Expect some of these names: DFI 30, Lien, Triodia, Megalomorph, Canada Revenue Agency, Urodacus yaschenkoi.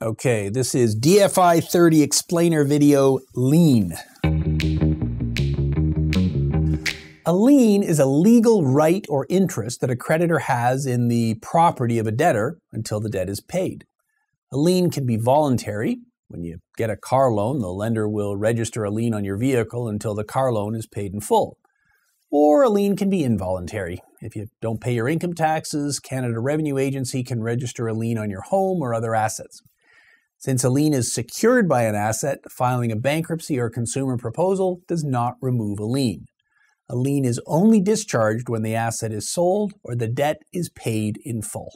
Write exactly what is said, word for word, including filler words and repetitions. Okay, this is D F I thirty explainer video, lien. A lien is a legal right or interest that a creditor has in the property of a debtor until the debt is paid. A lien can be voluntary. When you get a car loan, the lender will register a lien on your vehicle until the car loan is paid in full. Or a lien can be involuntary. If you don't pay your income taxes, Canada Revenue Agency can register a lien on your home or other assets. Since a lien is secured by an asset, filing a bankruptcy or consumer proposal does not remove a lien. A lien is only discharged when the asset is sold or the debt is paid in full.